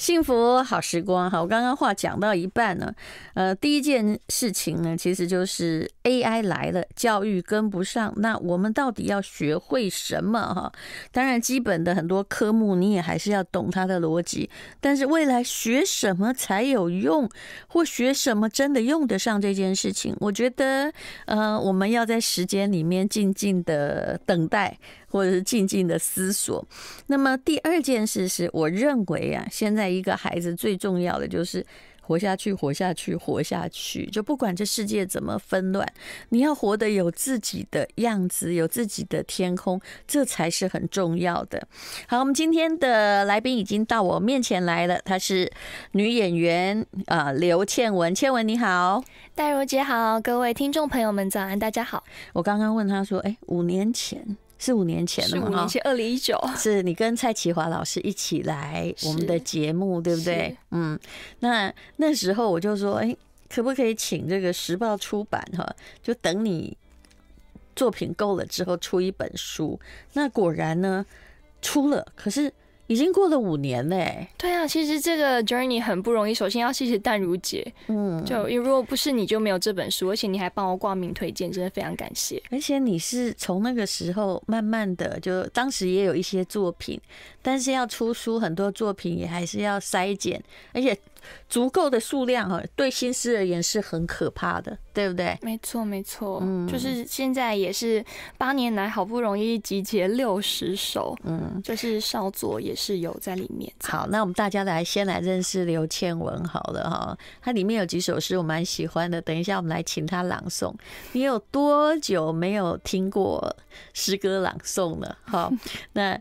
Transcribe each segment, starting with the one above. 幸福好时光哈，我刚刚话讲到一半呢，第一件事情呢，其实就是 AI 来了，教育跟不上，那我们到底要学会什么哈？当然，基本的很多科目你也还是要懂它的逻辑，但是未来学什么才有用，或学什么真的用得上这件事情，我觉得我们要在时间里面静静的等待，或者是静静的思索。那么第二件事是，我认为啊，现在一个孩子最重要的就是活下去，活下去，活下去。就不管这世界怎么纷乱，你要活得有自己的样子，有自己的天空，这才是很重要的。好，我们今天的来宾已经到我面前来了，她是女演员刘倩文。倩文你好。戴茹姐好，各位听众朋友们早安，大家好。我刚刚问她说，5年前。是5年前了嘛？5年前，2019。是你跟蔡启华老师一起来我们的节目，对不对？嗯，那时候我就说，哎，可不可以请这个时报出版哈？就等你作品够了之后出一本书。那果然呢，出了，可是已经过了5年嘞、欸。对啊，其实这个 journey 很不容易。首先要谢谢淡如姐，就如果不是你就没有这本书，而且你还帮我挂名推荐，真的非常感谢。而且你是从那个时候慢慢的，就当时也有一些作品，但是要出书，很多作品也还是要筛检，而且足够的数量哈，对新诗而言是很可怕的，对不对？没错，没错，就是现在也是8年来好不容易集结60首，就是少佐也是有在里面。好，那我们大家先来认识刘倩文好了哈，她里面有几首诗我蛮喜欢的，等一下我们来请她朗诵。你有多久没有听过诗歌朗诵了？好，那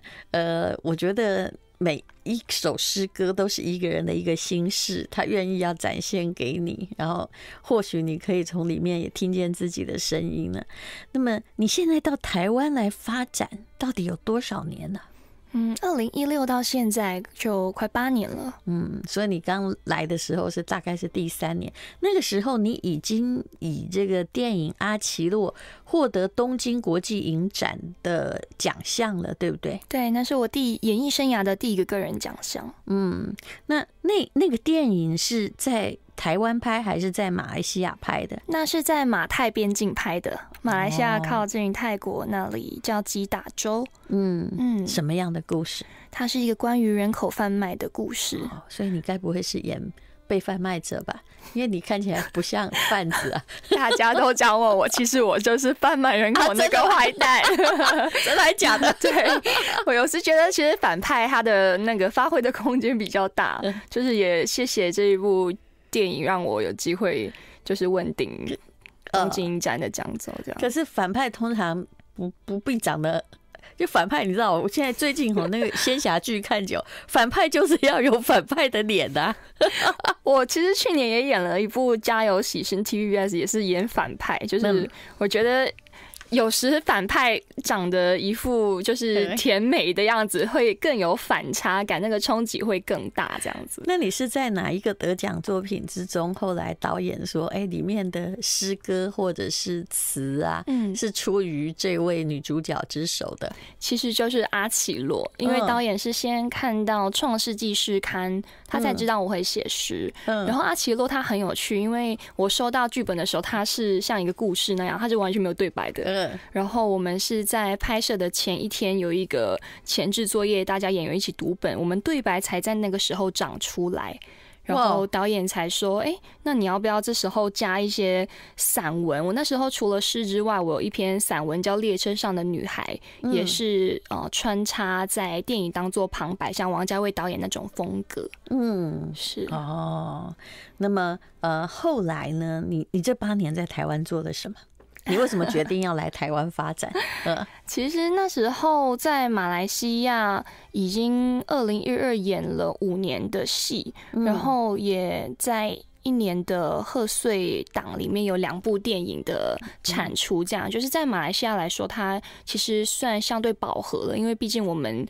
我觉得每一首诗歌都是一个人的一个心事，他愿意要展现给你，然后或许你可以从里面也听见自己的声音了。那么你现在到台湾来发展，到底有多少年了？2016到现在就快8年了。所以你刚来的时候是大概是第3年，那个时候你已经以这个电影《阿奇洛》获得东京国际影展的奖项了，对不对？对，那是我演艺生涯的第一个个人奖项。那个电影是在台湾拍还是在马来西亚拍的？那是在马泰边境拍的，马来西亚靠近泰国那里，叫吉打州。什么样的故事？它是一个关于人口贩卖的故事。所以你该不会是演被贩卖者吧？因为你看起来不像贩子啊。大家都讲我，其实我就是贩卖人口那个坏蛋。真的还假的？对，我有时觉得其实反派他的那个发挥的空间比较大，就是也谢谢这一部电影让我有机会就是问鼎东京影展的讲座这样。可是反派通常不必长得，就反派你知道，我现在最近那个仙侠剧看久，反派就是要有反派的脸啊。我其实去年也演了一部《家有喜事》TVBS， 也是演反派，就是我觉得有时反派长得一副就是甜美的样子，会更有反差感，那个冲击会更大，这样子。那你是在哪一个得奖作品之中，后来导演说，哎，里面的诗歌或者是词啊，是出于这位女主角之手的？其实就是《阿奇洛》，因为导演是先看到《创世纪诗刊》，他才知道我会写诗。然后《阿奇洛》他很有趣，因为我收到剧本的时候，他是像一个故事那样，他是完全没有对白的。然后我们是在拍摄的前一天有一个前置作业，大家演员一起读本，我们对白才在那个时候长出来，然后导演才说，哎，那你要不要这时候加一些散文？我那时候除了诗之外，我有一篇散文叫《列车上的女孩》，也是穿插在电影当做旁白，像王家卫导演那种风格。是哦。那么后来呢？你这8年在台湾做了什么？你为什么决定要来台湾发展？其实那时候在马来西亚已经2012演了5年的戏，然后也在一年的贺岁档里面有2部电影的产出，这样就是在马来西亚来说，它其实算相对饱和了，因为毕竟我们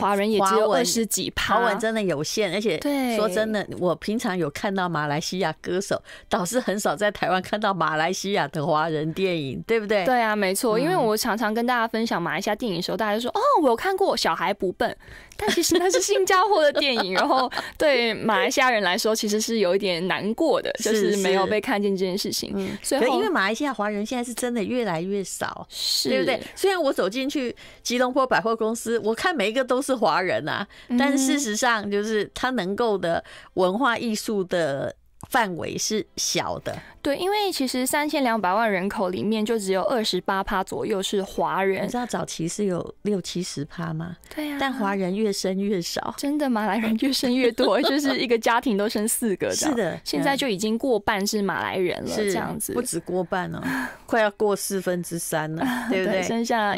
华人也只有20几%，华文真的有限，而且说真的，我平常有看到马来西亚歌手，倒是很少在台湾看到马来西亚的华人电影，对不对？对啊，没错，因为我常常跟大家分享马来西亚电影的时候，大家就说哦，我有看过《小孩不笨》，但其实那是新加坡的电影，然后对马来西亚人来说，其实是有一点难过的，就是没有被看见这件事情。所以因为马来西亚华人现在是真的越来越少，对不对？虽然我走进去吉隆坡百货公司，我看每一个都是华人啊，但是事实上就是他能够的文化艺术的范围是小的。对，因为其实3200万人口里面就只有28%左右是华人。你知道早期是有60-70%吗？对呀、啊。但华人越生越少，真的马来人越生越多，就是一个家庭都生4个。是的，现在就已经过半是马来人了，这样子。不止过半哦，快要过3/4了，对不对？剩下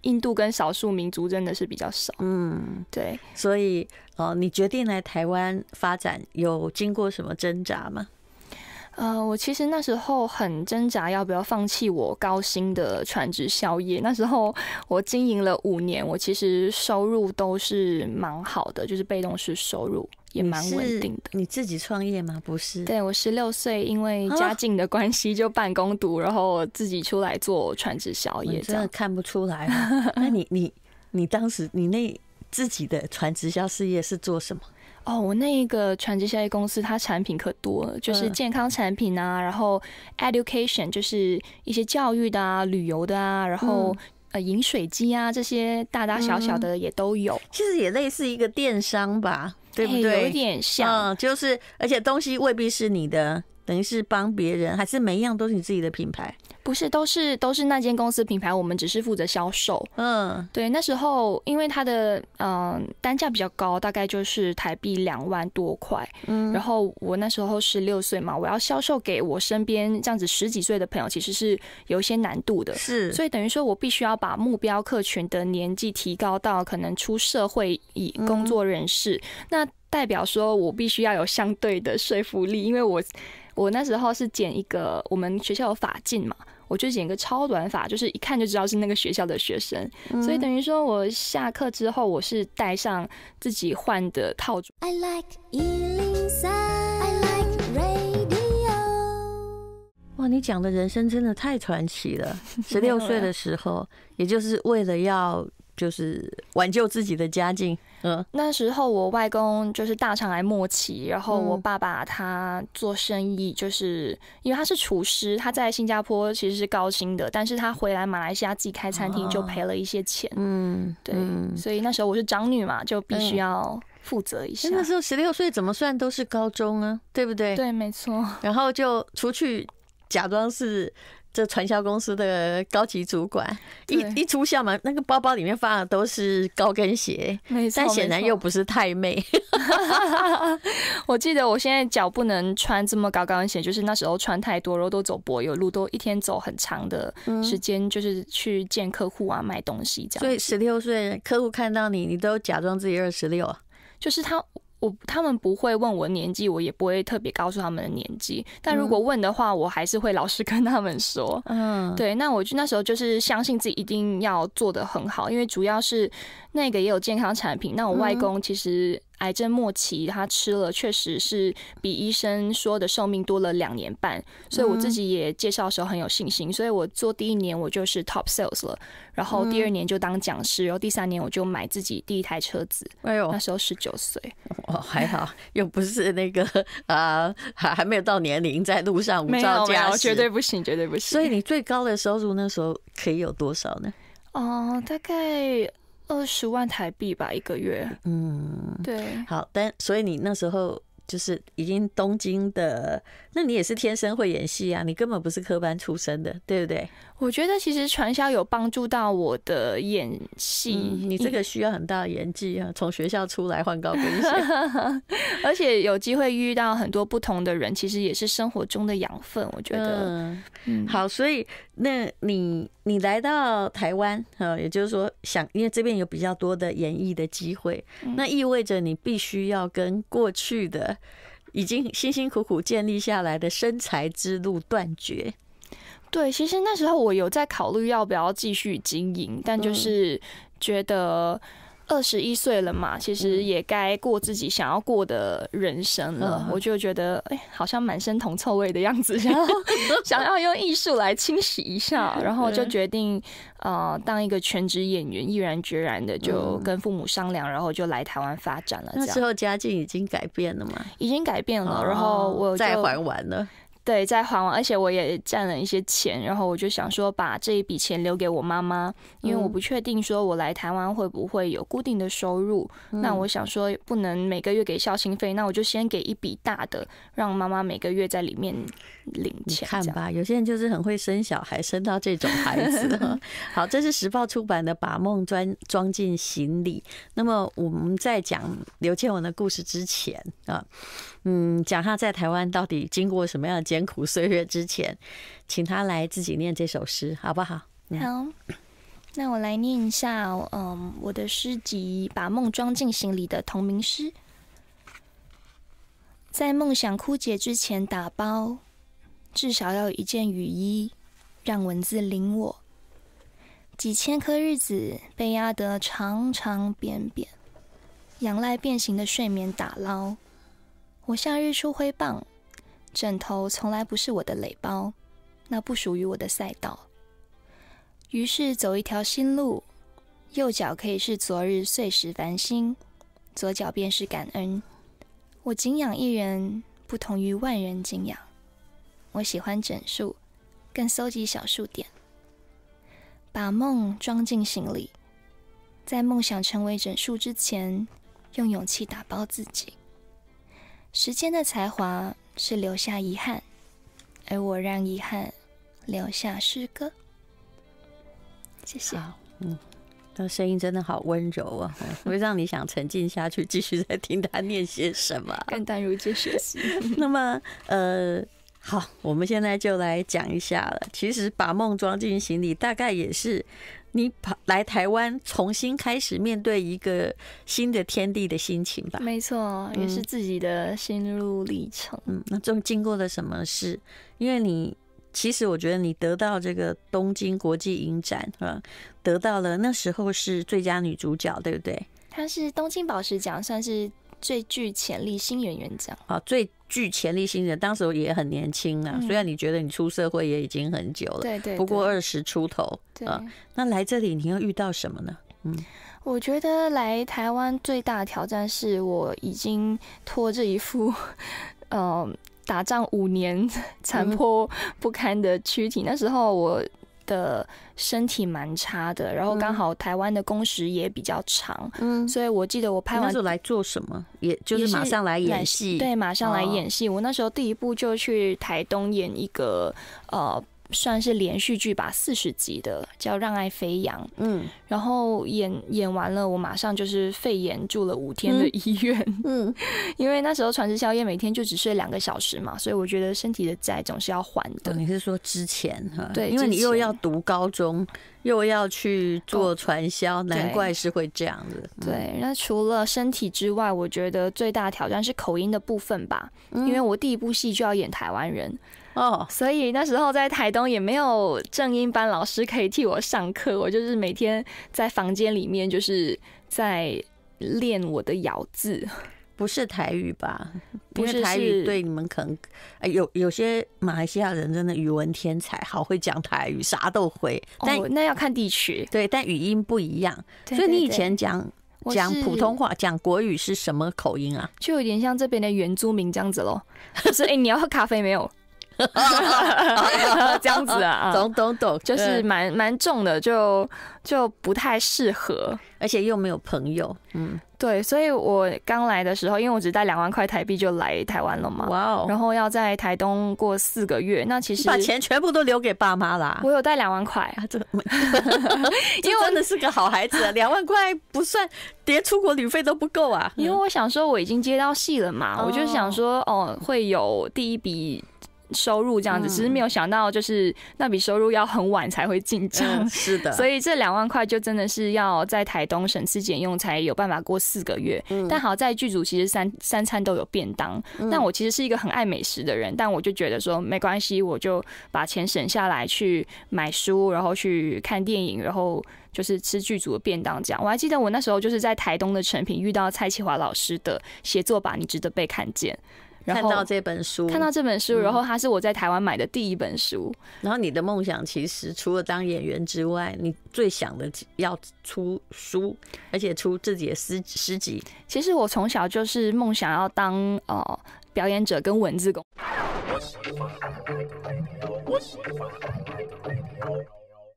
印度跟少数民族真的是比较少。嗯，对。所以哦，你决定来台湾发展，有经过什么挣扎吗？我其实那时候很挣扎，要不要放弃我高薪的传直销业。那时候我经营了5年，我其实收入都是蛮好的，就是被动式收入也蛮稳定的。你自己创业吗？不是。对，我16岁，因为家境的关系就半工读，然后自己出来做传直销业。真的看不出来了。那你当时你那自己的传直销事业是做什么？哦，我那一个传直销业公司，它产品可多了，就是健康产品啊，然后 education 就是一些教育的啊、旅游的啊，然后饮水机啊，这些大大小小的也都有。其实也类似一个电商吧，对不对？有点像，就是而且东西未必是你的，等于是帮别人，还是每一样都是你自己的品牌。不是，都是那间公司品牌，我们只是负责销售。嗯，对，那时候因为它的单价比较高，大概就是台币2万多块。嗯，然后我那时候16岁嘛，我要销售给我身边这样子10几岁的朋友，其实是有一些难度的。是，所以等于说我必须要把目标客群的年纪提高到可能出社会以工作人士。那代表说我必须要有相对的说服力，因为我那时候是剪一个，我们学校有发禁嘛。我就剪个超短发，就是一看就知道是那个学校的学生，所以等于说我下课之后，我是带上自己换的套装。I like 103, I like radio。哇，你讲的人生真的太传奇了！16岁的时候，也就是为了要就是挽救自己的家境。那时候我外公就是大肠癌末期，然后我爸爸他做生意，就是因为他是厨师，他在新加坡其实是高薪的，但是他回来马来西亚自己开餐厅就赔了一些钱。嗯，对，所以那时候我是长女嘛，就必须要负责一下。那时候16岁怎么算都是高中啊，对不对？对，没错。然后就出去假装是这传销公司的高级主管，一出校门，那个包包里面放的都是高跟鞋，但显然又不是太妹。我记得我现在脚不能穿这么高跟鞋，就是那时候穿太多，然后都走柏油路，都一天走很长的时间，就是去见客户啊，卖东西这样。所以16岁客户看到你，你都假装自己26啊？就是他们不会问我年纪，我也不会特别告诉他们的年纪。但如果问的话，我还是会老实跟他们说。嗯，对。那我就那时候就是相信自己一定要做得很好，因为主要是那个也有健康产品。那我外公其实癌症末期，他吃了确实是比医生说的寿命多了2年半，所以我自己也介绍的时候很有信心，所以我做第1年我就是 top sales 了，然后第2年就当讲师，然后第3年我就买自己第1台车子。哎呦，那时候19岁，哦，还好，又不是那个还没有到年龄，在路上无照驾驶，绝对不行，绝对不行。所以你最高的收入那时候可以有多少呢？哦，大概20万台币吧，一个月。嗯，对。好，所以你那时候就是已经东京的，那你也是天生会演戏啊，你根本不是科班出身的，对不对？我觉得其实传销有帮助到我的演戏，你这个需要很大的演技啊，从学校出来换高跟鞋，而且有机会遇到很多不同的人，其实也是生活中的养分，我觉得。好，所以那你来到台湾，也就是说因为这边有比较多的演艺的机会，那意味着你必须要跟过去的已经辛辛苦苦建立下来的生财之路断绝。对，其实那时候我有在考虑要不要继续经营，但就是觉得21岁了嘛，其实也该过自己想要过的人生了。我就觉得，哎，好像满身铜臭味的样子，然后想要用艺术来清洗一下，然后就决定，当一个全职演员，毅然决然的就跟父母商量，然后就来台湾发展了。那时候家境已经改变了吗？已经改变了，然后我再还完了。对，在还完，而且我也赚了一些钱，然后我就想说把这一笔钱留给我妈妈，因为我不确定说我来台湾会不会有固定的收入，那我想说不能每个月给孝心费，那我就先给一笔大的，让妈妈每个月在里面领钱。看吧，有些人就是很会生小孩，生到这种孩子。好，这是时报出版的《把梦装进行李》。那么我们在讲刘倩文的故事之前啊，讲她在台湾到底经过什么样的艰苦岁月之前，请他来自己念这首诗，好不好？好，那我来念一下，我的诗集《把梦装进行李》的同名诗。在梦想枯竭之前打包，至少要有一件雨衣，让文字领我。几千颗日子被压得长长扁扁，仰赖变形的睡眠打捞。我向日出挥棒。枕头从来不是我的垒包，那不属于我的赛道。于是走一条新路，右脚可以是昨日碎石繁星，左脚便是感恩。我敬仰一人，不同于万人敬仰。我喜欢整数，更搜集小数点。把梦装进行李，在梦想成为整数之前，用勇气打包自己。时间的才华是留下遗憾，而我让遗憾留下诗歌。谢谢。那声音真的好温柔啊，会让你想沉浸下去，继续再听他念些什么，跟淡如姐学习。那么，好，我们现在就来讲一下了。其实把梦装进行李，大概也是你来台湾重新开始面对一个新的天地的心情吧？没错，也是自己的心路历程。那这经过了什么事？因为你其实我觉得你得到这个东京国际影展啊，得到了那时候是最佳女主角，对不对？她是东京宝石奖，算是最具潜力新演员奖啊，最具潜力新人，当时也很年轻啊。虽然你觉得你出社会也已经很久了，对，不过20出头。那来这里你又遇到什么呢？我觉得来台湾最大的挑战是我已经拖着一副打仗5年残破不堪的躯体。那时候我的身体蛮差的，然后刚好台湾的工时也比较长，所以我记得我拍完那时候来做什么，也就是马上来演戏。对，马上来演戏。我那时候第一部就去台东演一个算是连续剧吧，40集的，叫《让爱飞扬》。然后演完了，我马上就是肺炎住了5天的医院。因为那时候传直宵夜每天就只睡2个小时嘛，所以我觉得身体的债总是要还的。你是说之前？对，因为你又要读高中，又要去做传销，难怪是会这样子。对，那除了身体之外，我觉得最大的挑战是口音的部分吧，因为我第一部戏就要演台湾人。所以那时候在台东也没有正音班老师可以替我上课，我就是每天在房间里面就是在练我的咬字。不是台语吧？不是台语，对你们可能有些马来西亚人真的语文天才，好会讲台语，啥都会。但那要看地区。对，但语音不一样。所以你以前讲普通话、讲国语是什么口音啊？就有点像这边的原住民这样子咯。就是你要喝咖啡没有？这样子啊，懂，就是蛮重的，就不太适合，而且又没有朋友。对，所以我刚来的时候，因为我只带2万块台币就来台湾了嘛，然后要在台东过4个月，那其实把钱全部都留给爸妈啦。我有带2万块，因为真的是个好孩子，2万块不算，连出国旅费都不够啊。因为我想说我已经接到戏了嘛，我就想说会有第一笔。收入这样子，只是没有想到就是那笔收入要很晚才会进账，是的，所以这2万块就真的是要在台东省吃俭用才有办法过4个月。但好在剧组其实三餐都有便当，但我其实是一个很爱美食的人，但我就觉得说没关系，我就把钱省下来去买书，然后去看电影，然后就是吃剧组的便当这样。我还记得我那时候就是在台东的成品遇到蔡启华老师的写作吧，你值得被看见。看到这本书，然后它是我在台湾买的第一本书。然后你的梦想其实除了当演员之外，你最想的要出书，而且出自己的诗集。其实我从小就是梦想要当表演者跟文字工。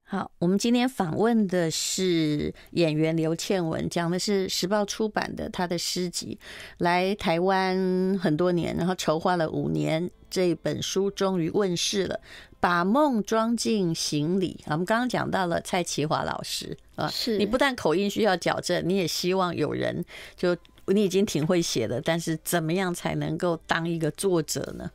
好，我们今天访问的是演员刘倩文，讲的是时报出版的她的诗集，来台湾很多年，然后筹划了5年，这本书终于问世了，把梦装进行李。我们刚刚讲到了蔡启华老师啊，是你不但口音需要矫正，你也希望有人就你已经挺会写的，但是怎么样才能够当一个作者呢？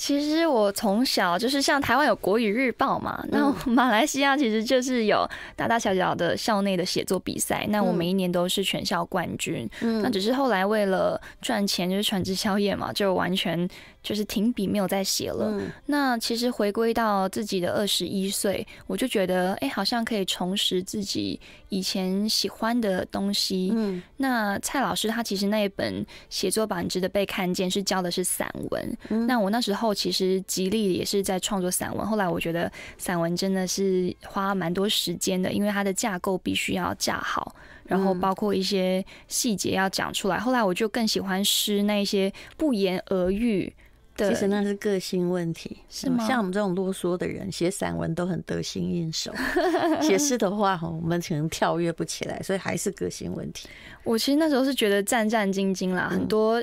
其实我从小就是像台湾有国语日报嘛，那马来西亚其实就是有大大小小的校内的写作比赛，那我每一年都是全校冠军。那只是后来为了赚钱，就是传直销业嘛，就完全就是停笔没有再写了。那其实回归到自己的21岁，我就觉得好像可以重拾自己以前喜欢的东西。那蔡老师他其实那一本写作吧，你值得被看见是教的是散文。那我那时候其实极力也是在创作散文，后来我觉得散文真的是花蛮多时间的，因为它的架构必须要架好，然后包括一些细节要讲出来。后来我就更喜欢诗，那一些不言而喻。其实那是个性问题，是吗？像我们这种啰嗦的人，写散文都很得心应手，写诗的话，我们可能跳跃不起来，所以还是个性问题。我其实那时候是觉得战战兢兢啦，很多。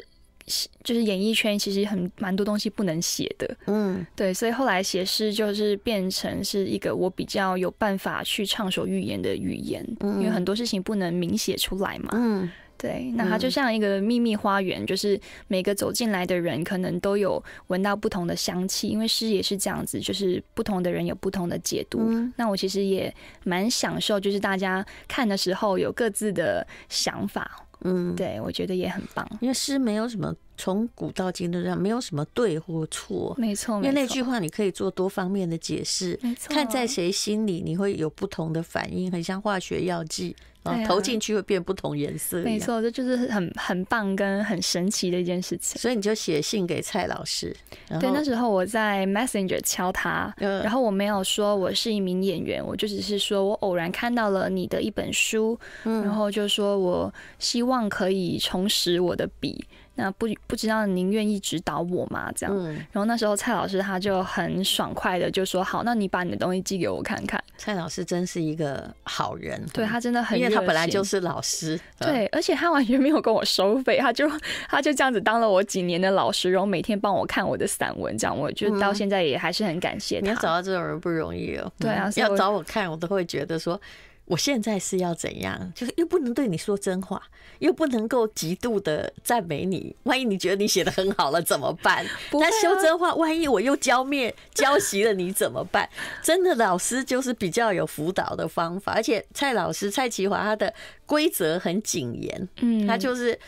就是演艺圈其实蛮多东西不能写的，对，所以后来写诗就是变成是一个我比较有办法去畅所欲言的语言，因为很多事情不能明写出来嘛，对，那它就像一个秘密花园，就是每个走进来的人可能都有闻到不同的香气，因为诗也是这样子，就是不同的人有不同的解读。那我其实也蛮享受，就是大家看的时候有各自的想法。对，我觉得也很棒，因为诗没有什么从古到今都这样，没有什么对或错，没错。因为那句话你可以做多方面的解释，看在谁心里你会有不同的反应，很像化学药剂，投进去会变不同颜色。没错，这就是很棒跟很神奇的一件事情。所以你就写信给蔡老师，对，那时候我在 Messenger 敲他，然后我没有说我是一名演员，我就只是说我偶然看到了你的一本书，然后就说我希望可以重拾我的笔。那不知道您愿意指导我吗？这样，然后那时候蔡老师他就很爽快的就说好，那你把你的东西寄给我看看。蔡老师真是一个好人，对，他真的很热心，因为他本来就是老师，对，而且他完全没有跟我收费，他就这样子当了我几年的老师，然后每天帮我看我的散文，这样我就到现在也还是很感谢他。你要找到这种人不容易哦，对啊，要找我看我都会觉得说。我现在是要怎样？就是又不能对你说真话，又不能够极度的赞美你。万一你觉得你写的很好了怎么办？但说真话，万一我又浇熄了你怎么办？真的，老师就是比较有辅导的方法，而且蔡启华他的规则很谨严，他就是。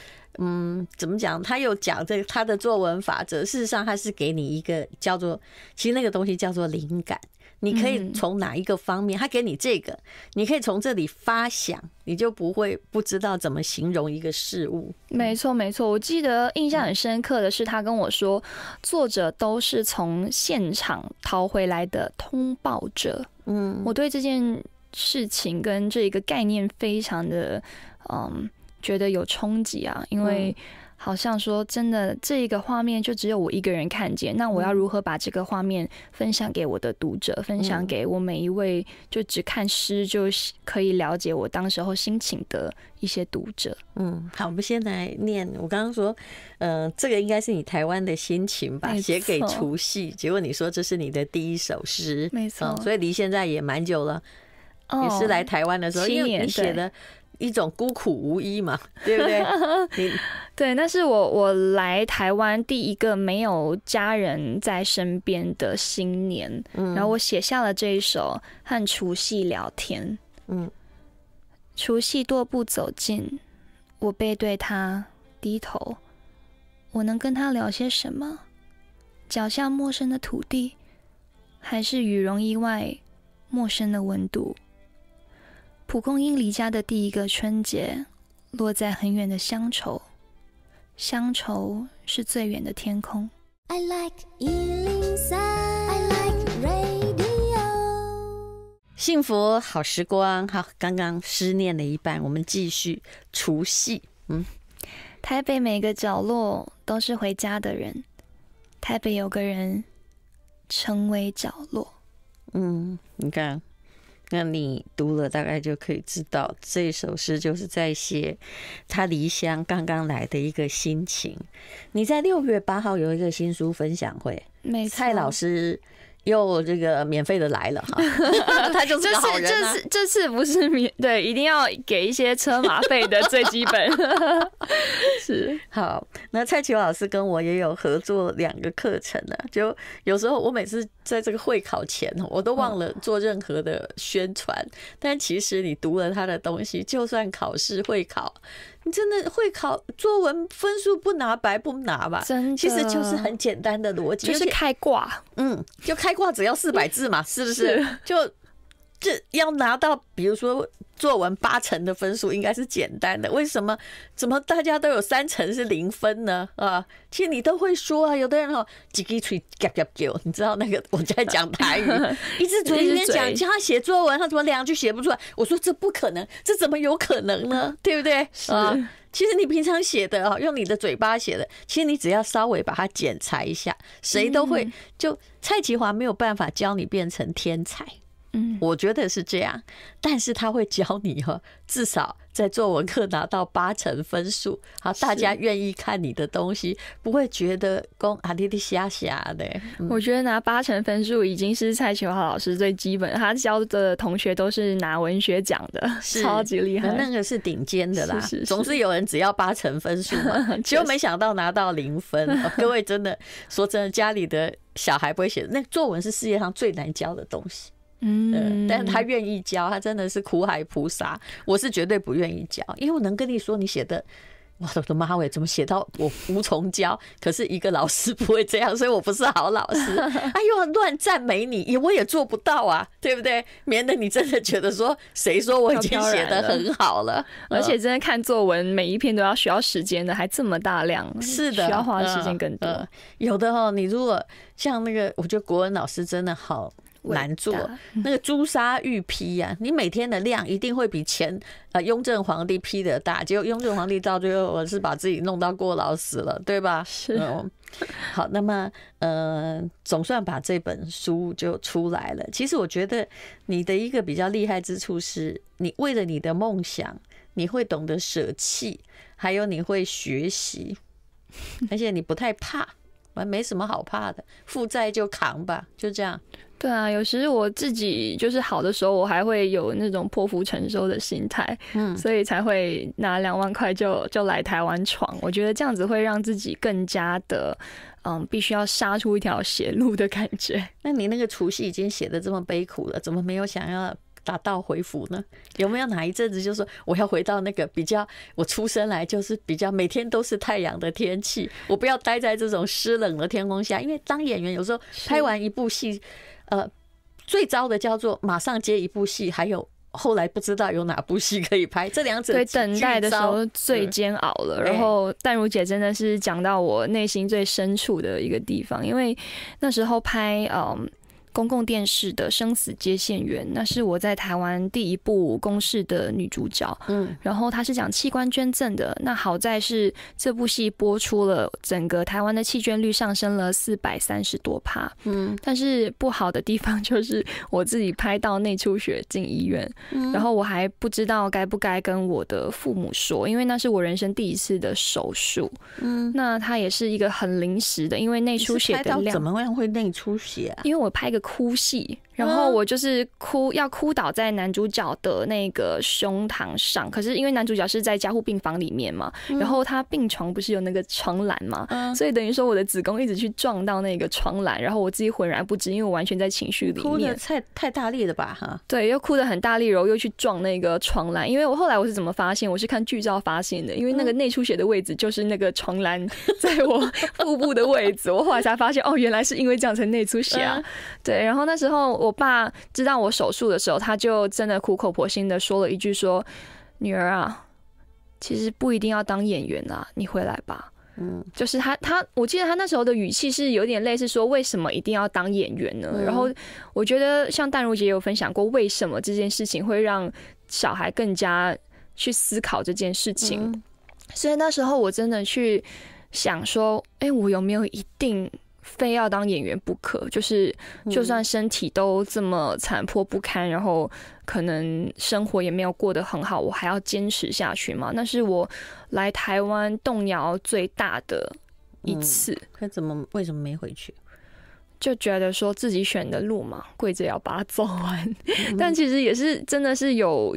怎么讲？他有讲这他的作文法则，事实上他是给你一个叫做，其实那个东西叫做灵感。你可以从哪一个方面，他给你这个，你可以从这里发想，你就不会不知道怎么形容一个事物。没错，没错。我记得印象很深刻的是，他跟我说，作者都是从现场逃回来的通报者。我对这件事情跟这个概念非常的觉得有冲击啊，因为好像说真的，这一个画面就只有我一个人看见，那我要如何把这个画面分享给我的读者，分享给我每一位就只看诗就可以了解我当时候心情的一些读者。好，我们先来念。我刚刚说，这个应该是你台湾的心情吧，写给除夕，结果你说这是你的第一首诗，没错，所以离现在也蛮久了。也是来台湾的时候，因为你写的。一种孤苦无依嘛，对不对？对，那是我来台湾第一个没有家人在身边的新年，然后我写下了这一首《和除夕聊天》。嗯，除夕踱步走近，我背对他低头，我能跟他聊些什么？脚下陌生的土地，还是羽绒衣外陌生的温度？蒲公英离家的第一个春节，落在很远的乡愁，乡愁是最远的天空。I like 103, I like radio。 幸福好时光，好，刚刚失恋了一半，我们继续除夕。台北每个角落都是回家的人，台北有个人成为角落。你看。那你读了大概就可以知道，这首诗就是在写他离乡刚刚来的一个心情。你在6月8号有一个新书分享会，蔡老师又这个免费的来了哈，他就是个好人啊。这次不是免对，一定要给一些车马费的最基本。是好，那蔡奇老师跟我也有合作2个课程呢。就有时候我每次在这个会考前，我都忘了做任何的宣传，但其实你读了他的东西，就算考试会考。你真的会考作文分数不拿白不拿吧？真的，其实就是很简单的逻辑，就是开挂。就开挂，只要400字嘛，是不是？就要拿到，比如说作文8成的分数，应该是简单的。为什么？怎么大家都有3成是0分呢？啊，其实你都会说啊。有的人几滴水夹夹丢，你知道那个我在讲台语，一直嘴里面讲，叫他写作文，他怎么2句写不出来？我说这不可能，这怎么有可能呢？对不对？啊，其实你平常写的啊，用你的嘴巴写的，其实你只要稍微把它检查一下，谁都会。就蔡奇华没有办法教你变成天才。我觉得是这样，但是他会教你至少在作文课拿到8成分数，好，大家愿意看你的东西，不会觉得公啊滴滴瞎瞎的。我觉得拿8成分数已经是蔡奇华老师最基本，他教的同学都是拿文学奖的，超级厉害，那个是顶尖的啦。是总是有人只要8成分数嘛，结果没想到拿到0分。各位真的说真的，家里的小孩不会写，那作文是世界上最难教的东西。但他愿意教，他真的是苦海菩萨。我是绝对不愿意教，因为我能跟你说，你写的，我的妈喂，怎么写到我无从教？可是一个老师不会这样，所以我不是好老师。哎呦，乱赞美你，我也做不到啊，对不对？免得你真的觉得说，谁说我已经写的很好了？而且真的看作文，每一篇都要需要时间的，还这么大量，是的，需要花的时间更多。有的你如果像那个，我觉得国文老师真的好。难做，那个朱砂玉批啊，你每天的量一定会比前雍正皇帝批的大，结果雍正皇帝到最后我是把自己弄到过劳死了，对吧？是。好，那么总算把这本书就出来了。其实我觉得你的一个比较厉害之处是，你为了你的梦想，你会懂得舍弃，还有你会学习，而且你不太怕。没什么好怕的，负债就扛吧，就这样。对啊，有时我自己就是好的时候，我还会有那种破釜沉舟的心态，所以才会拿2万块就来台湾闯。我觉得这样子会让自己更加的，必须要杀出一条血路的感觉。那你那个除夕已经写得这么悲苦了，怎么没有想要？打道回府呢？有没有哪一阵子就说我要回到那个比较我出生来就是比较每天都是太阳的天气，我不要待在这种湿冷的天空下。因为当演员有时候拍完一部戏，最糟的叫做马上接一部戏，还有后来不知道有哪部戏可以拍，这2者对等待的时候最煎熬了。然后淡如姐真的是讲到我内心最深处的一个地方，因为那时候拍公共电视的《生死接线员》，那是我在台湾第一部公视的女主角。然后她是讲器官捐赠的。那好在是这部戏播出了，整个台湾的弃捐率上升了430多%。但是不好的地方就是我自己拍到内出血进医院，然后我还不知道该不该跟我的父母说，因为那是我人生第一次的手术。那它也是一个很临时的，因为内出血的量怎么样会内出血啊？因为我拍一个哭戏，然后我就是要哭倒在男主角的那个胸膛上，可是因为男主角是在加护病房里面嘛，然后他病床不是有那个床栏嘛，所以等于说我的子宫一直去撞到那个床栏，然后我自己浑然不知，因为我完全在情绪里面。哭的太大力了吧？哈，对，又哭的很大力，然后又去撞那个床栏，因为我后来我是怎么发现？我是看剧照发现的，因为那个内出血的位置就是那个床栏在我腹部的位置，我后来才发现哦，原来是因为这样才内出血啊。对，然后那时候我爸知道我手术的时候，他就真的苦口婆心的说了一句说：“女儿啊，其实不一定要当演员啊，你回来吧。”嗯，就是他，我记得他那时候的语气是有点类似说为什么一定要当演员呢？然后我觉得像淡如姐也有分享过，为什么这件事情会让小孩更加去思考这件事情。所以那时候我真的去想说，哎，我有没有一定非要当演员不可？就是就算身体都这么残破不堪，然后可能生活也没有过得很好，我还要坚持下去吗？那是我来台湾动摇最大的一次。可为什么没回去？就觉得说自己选的路嘛，跪着要把它走完。但其实也是真的是有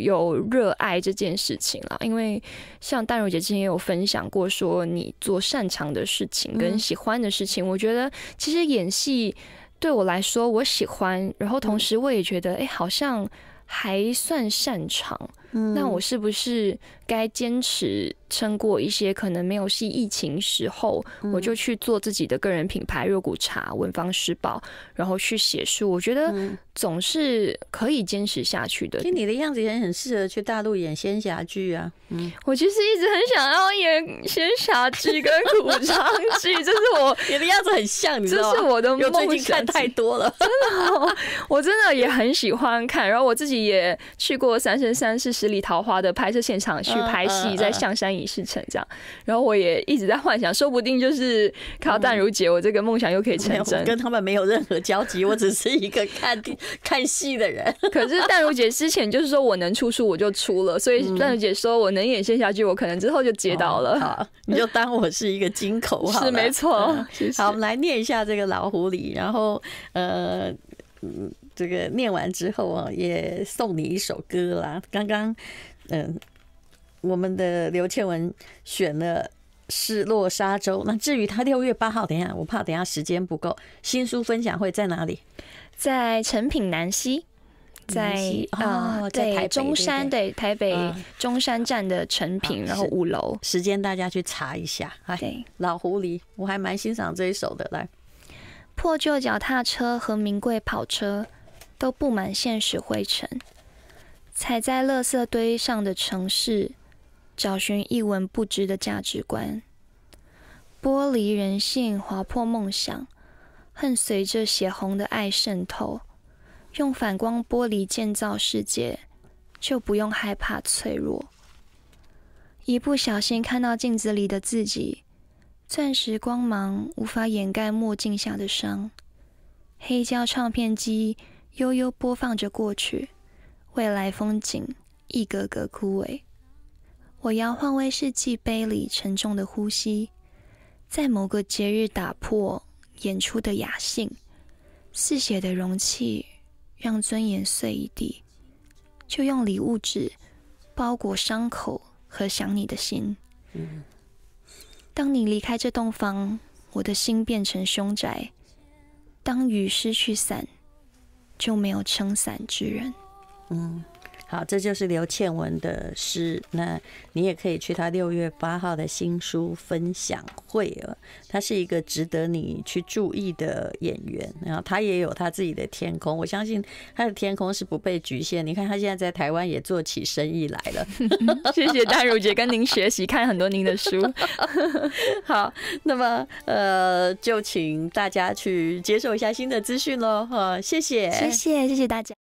热爱这件事情啦，因为像淡如姐之前也有分享过，说你做擅长的事情跟喜欢的事情，我觉得其实演戏对我来说我喜欢，然后同时我也觉得哎，好像还算擅长，那我是不是该坚持撑过一些可能没有戏疫情时候，我就去做自己的个人品牌热古茶文房诗宝，然后去写书，我觉得总是可以坚持下去的。其实你的样子也很适合去大陆演仙侠剧啊。我其实一直很想要演仙侠剧跟古装剧，这是我你的样子很像，你知道吗？这是我的梦想。最近看太多了，真的哦，我真的也很喜欢看，然后我自己也去过三生三世十里桃花的拍摄现场去拍戏，在象山影视城这样，然后我也一直在幻想，说不定就是靠淡如姐，我这个梦想又可以成真。跟他们没有任何交集，我只是一个看戏的人。可是淡如姐之前就是说我能出书我就出了，所以淡如姐说我能演仙侠剧，我可能之后就接到了。好，你就当我是一个金口好了。是没错。好，我们来念一下这个老狐狸，然后这个念完之后啊，也送你一首歌啦。刚刚，我们的刘倩文选了《失落沙洲》。那至于他6月8号，等一下，我怕等一下时间不够，新书分享会在哪里？在诚品南西。在在中山，对，台北中山站的成品，然后5楼。时间大家去查一下。对，老狐狸，我还蛮欣赏这一首的。来，破旧脚踏车和名贵跑车都布满现实灰尘，踩在垃圾堆上的城市，找寻一文不值的价值观，剥离人性，划破梦想，恨随着血红的爱渗透。用反光玻璃建造世界，就不用害怕脆弱。一不小心看到镜子里的自己，钻石光芒无法掩盖墨镜下的伤。黑胶唱片机悠悠播放着过去，未来风景一格格枯萎。我摇晃威士忌杯里沉重的呼吸，在某个节日打破演出的雅兴，嗜血的容器让尊严碎一地，就用礼物纸包裹伤口和想你的心。当你离开这栋房，我的心变成凶宅。当雨失去伞，就没有撑伞之人。好，这就是刘倩文的诗。那你也可以去她6月8号的新书分享会了。她是一个值得你去注意的演员，然后她也有她自己的天空。我相信她的天空是不被局限。你看她现在在台湾也做起生意来了。谢谢淡如姐，跟您学习，看很多您的书。好，那么就请大家去接受一下新的资讯喽。谢谢，谢谢大家。